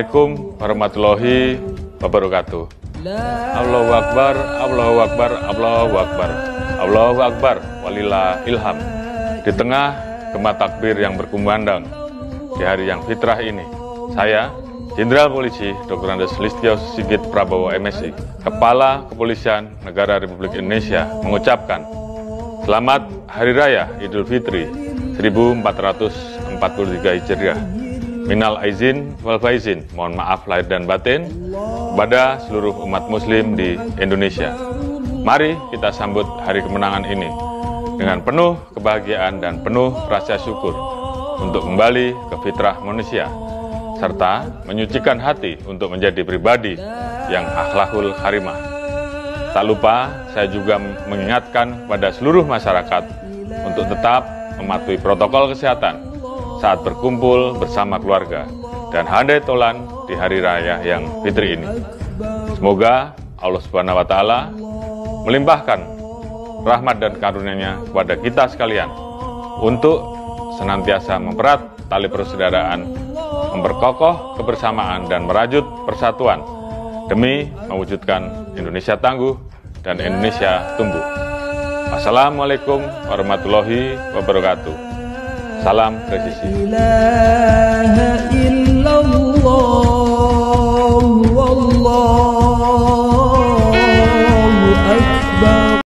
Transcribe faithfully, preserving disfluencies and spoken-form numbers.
Assalamualaikum warahmatullahi wabarakatuh. Allahu Akbar, Allahu Akbar, Allahu Akbar, Allahu Akbar, walillah ilham. Di tengah gema takbir yang berkumandang di hari yang fitrah ini, saya, Jenderal Polisi Doktor Andes Listyo Sigit Prabowo M Si, Kepala Kepolisian Negara Republik Indonesia, mengucapkan selamat Hari Raya Idul Fitri seribu empat ratus empat puluh tiga Hijriah. Minal Aidin Wal Faizin, mohon maaf lahir dan batin kepada seluruh umat muslim di Indonesia. Mari kita sambut hari kemenangan ini dengan penuh kebahagiaan dan penuh rasa syukur untuk kembali ke fitrah manusia, serta menyucikan hati untuk menjadi pribadi yang akhlakul karimah. Tak lupa, saya juga mengingatkan pada seluruh masyarakat untuk tetap mematuhi protokol kesehatan saat berkumpul bersama keluarga dan handai tolan di hari raya yang fitri ini. Semoga Allah Subhanahu wa Ta'ala melimpahkan rahmat dan karunia-Nya kepada kita sekalian untuk senantiasa mempererat tali persaudaraan, memperkokoh kebersamaan dan merajut persatuan demi mewujudkan Indonesia tangguh dan Indonesia tumbuh. Wassalamualaikum warahmatullahi wabarakatuh. Salam presisi.